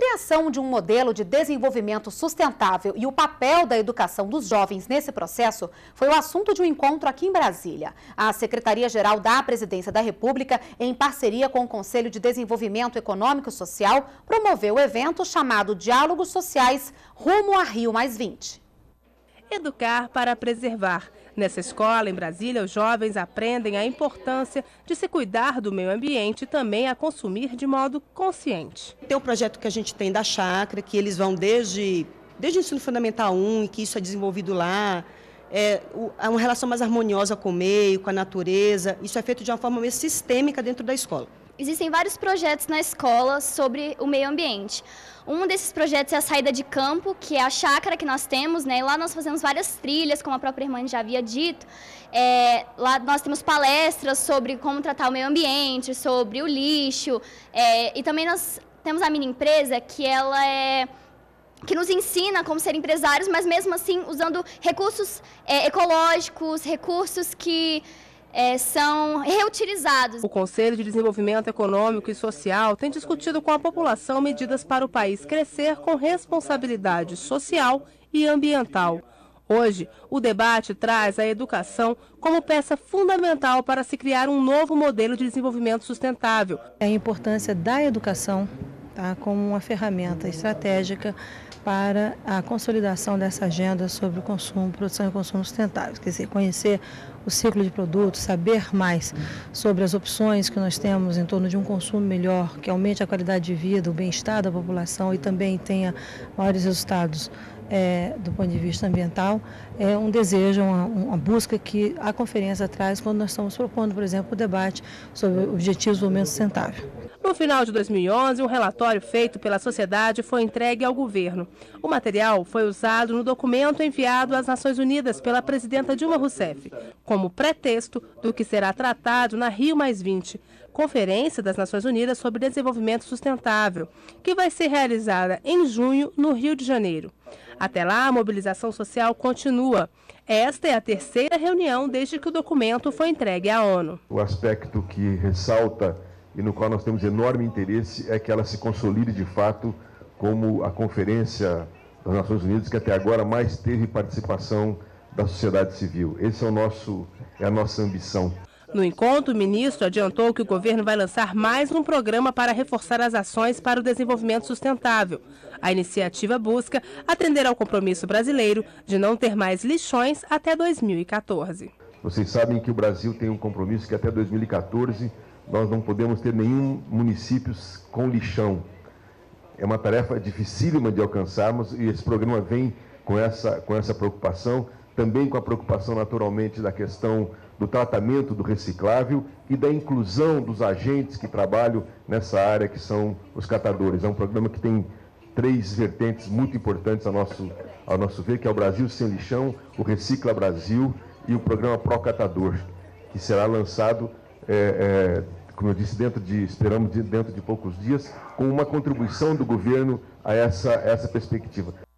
criação de um modelo de desenvolvimento sustentável e o papel da educação dos jovens nesse processo foi o assunto de um encontro aqui em Brasília. A Secretaria-Geral da Presidência da República, em parceria com o Conselho de Desenvolvimento Econômico e Social, promoveu o evento chamado Diálogos Sociais: Rumo à Rio+20. Educar para preservar. Nessa escola, em Brasília, os jovens aprendem a importância de se cuidar do meio ambiente e também a consumir de modo consciente. Tem o projeto que a gente tem da chácara, que eles vão desde o ensino fundamental 1, e que isso é desenvolvido lá, uma relação mais harmoniosa com o meio, com a natureza. Isso é feito de uma forma meio sistêmica dentro da escola. Existem vários projetos na escola sobre o meio ambiente. Um desses projetos é a saída de campo, que é a chácara que nós temos, né? Lá nós fazemos várias trilhas, como a própria irmã já havia dito. Lá nós temos palestras sobre como tratar o meio ambiente, sobre o lixo. E também nós temos a mini empresa, que ela que nos ensina como ser empresários, mas mesmo assim usando recursos ecológicos, recursos que são reutilizados. O Conselho de Desenvolvimento Econômico e Social tem discutido com a população medidas para o país crescer com responsabilidade social e ambiental. Hoje, o debate traz a educação como peça fundamental para se criar um novo modelo de desenvolvimento sustentável. A importância da educação, tá, como uma ferramenta estratégica para a consolidação dessa agenda sobre o consumo, produção e consumo sustentável. Quer dizer, conhecer o ciclo de produtos, saber mais sobre as opções que nós temos em torno de um consumo melhor, que aumente a qualidade de vida, o bem-estar da população e também tenha maiores resultados do ponto de vista ambiental, é um desejo, uma busca que a conferência traz quando nós estamos propondo, por exemplo, o debate sobre objetivos do desenvolvimento sustentável. No final de 2011, um relatório feito pela sociedade foi entregue ao governo. O material foi usado no documento enviado às Nações Unidas pela presidenta Dilma Rousseff, como pretexto do que será tratado na Rio+20, Conferência das Nações Unidas sobre Desenvolvimento Sustentável, que vai ser realizada em junho no Rio de Janeiro. Até lá, a mobilização social continua. Esta é a terceira reunião desde que o documento foi entregue à ONU. O aspecto que ressalta e no qual nós temos enorme interesse é que ela se consolide de fato como a Conferência das Nações Unidas que até agora mais teve participação da sociedade civil. Esse é a nossa ambição. No encontro, o ministro adiantou que o governo vai lançar mais um programa para reforçar as ações para o desenvolvimento sustentável. A iniciativa busca atender ao compromisso brasileiro de não ter mais lixões até 2014. Vocês sabem que o Brasil tem um compromisso que até 2014 nós não podemos ter nenhum município com lixão. É uma tarefa dificílima de alcançarmos e esse programa vem com essa preocupação, também com a preocupação naturalmente da questão do tratamento do reciclável e da inclusão dos agentes que trabalham nessa área, que são os catadores. É um programa que tem três vertentes muito importantes ao nosso ver, que é o Brasil Sem Lixão, o Recicla Brasil e o programa Pro Catador, que será lançado, como eu disse, esperamos dentro de poucos dias, com uma contribuição do governo a essa perspectiva.